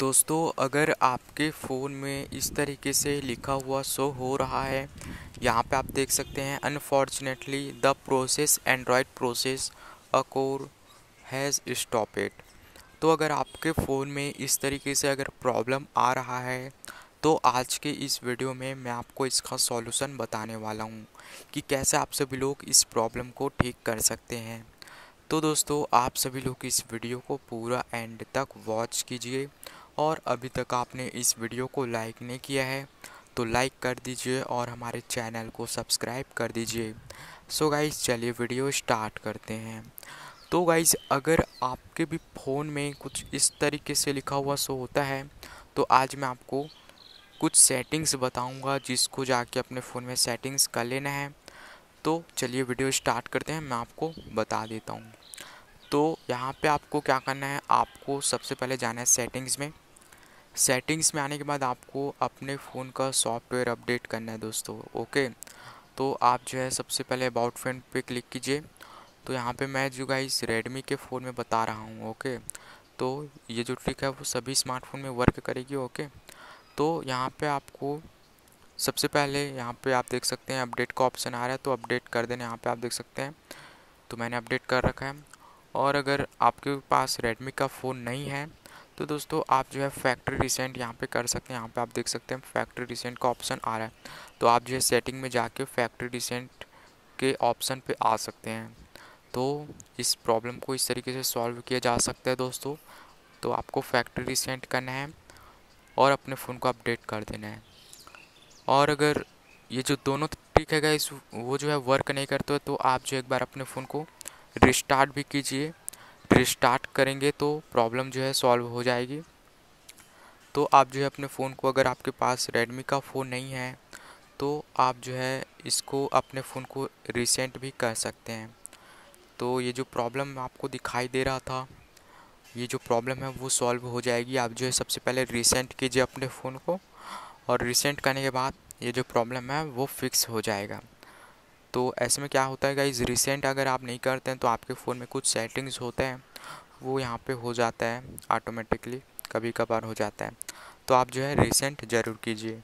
दोस्तों, अगर आपके फ़ोन में इस तरीके से लिखा हुआ शो हो रहा है, यहाँ पे आप देख सकते हैं unfortunately the process android process acore has stop it. तो अगर आपके फ़ोन में इस तरीके से अगर प्रॉब्लम आ रहा है तो आज के इस वीडियो में मैं आपको इसका सॉल्यूशन बताने वाला हूँ कि कैसे आप सभी लोग इस प्रॉब्लम को ठीक कर सकते हैं। तो दोस्तों, आप सभी लोग इस वीडियो को पूरा एंड तक वॉच कीजिए और अभी तक आपने इस वीडियो को लाइक नहीं किया है तो लाइक कर दीजिए और हमारे चैनल को सब्सक्राइब कर दीजिए। सो गाइस, चलिए वीडियो स्टार्ट करते हैं। तो गाइस, अगर आपके भी फ़ोन में कुछ इस तरीके से लिखा हुआ शो होता है तो आज मैं आपको कुछ सेटिंग्स बताऊंगा जिसको जाके अपने फ़ोन में सेटिंग्स कर लेना है। तो चलिए वीडियो स्टार्ट करते हैं, मैं आपको बता देता हूँ। तो यहाँ पे आपको क्या करना है, आपको सबसे पहले जाना है सेटिंग्स में। सेटिंग्स में आने के बाद आपको अपने फ़ोन का सॉफ्टवेयर अपडेट करना है दोस्तों, ओके। तो आप जो है सबसे पहले अबाउट फोन पे क्लिक कीजिए। तो यहाँ पे मैं जो गाइस रेडमी के फ़ोन में बता रहा हूँ, ओके। तो ये जो ट्रिक है वो सभी स्मार्टफोन में वर्क करेगी, ओके। तो यहाँ पर आपको सबसे पहले यहाँ पर आप देख सकते हैं अपडेट का ऑप्शन आ रहा है, तो अपडेट कर देना। यहाँ पर आप देख सकते हैं, तो मैंने अपडेट कर रखा है। और अगर आपके पास रेडमी का फ़ोन नहीं है तो दोस्तों आप जो है फैक्ट्री रिसेंट यहाँ पे कर सकते हैं। यहाँ पे आप देख सकते हैं फैक्ट्री रिसेंट का ऑप्शन आ रहा है, तो आप जो है सेटिंग में जाके फैक्ट्री रिसेंट के ऑप्शन पे आ सकते हैं। तो इस प्रॉब्लम को इस तरीके से सॉल्व किया जा सकता है दोस्तों। तो आपको फैक्ट्री रिसेंट करना है और अपने फ़ोन को अपडेट कर देना है। और अगर ये जो दोनों ट्रिक है गाइस वो जो है वर्क नहीं करते तो आप जो एक बार अपने फ़ोन को रिस्टार्ट भी कीजिए। रिस्टार्ट करेंगे तो प्रॉब्लम जो है सॉल्व हो जाएगी। तो आप जो है अपने फ़ोन को, अगर आपके पास रेडमी का फ़ोन नहीं है तो आप जो है इसको अपने फ़ोन को रीसेंट भी कर सकते हैं। तो ये जो प्रॉब्लम आपको दिखाई दे रहा था, ये जो प्रॉब्लम है वो सॉल्व हो जाएगी। आप जो है सबसे पहले रीसेंट कीजिए अपने फ़ोन को और रीसेंट करने के बाद ये जो प्रॉब्लम है वो फिक्स हो जाएगा। तो ऐसे में क्या होता है गाइस, रिसेंट अगर आप नहीं करते हैं तो आपके फ़ोन में कुछ सेटिंग्स होते हैं वो यहाँ पे हो जाता है ऑटोमेटिकली, कभी कभार हो जाता है। तो आप जो है रिसेंट ज़रूर कीजिए।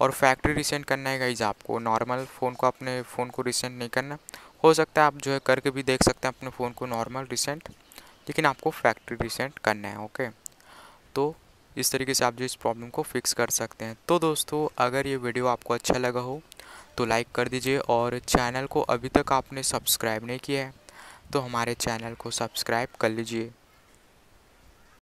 और फैक्ट्री रिसेंट करना है गाइस आपको, नॉर्मल फ़ोन को, अपने फ़ोन को रिसेंट नहीं करना। हो सकता है आप जो है करके भी देख सकते हैं अपने फ़ोन को नॉर्मल रिसेंट, लेकिन आपको फैक्ट्री रिसेंट करना है, ओके। तो इस तरीके से आप जो इस प्रॉब्लम को फिक्स कर सकते हैं। तो दोस्तों, अगर ये वीडियो आपको अच्छा लगा हो तो लाइक कर दीजिए और चैनल को अभी तक आपने सब्सक्राइब नहीं किया है तो हमारे चैनल को सब्सक्राइब कर लीजिए।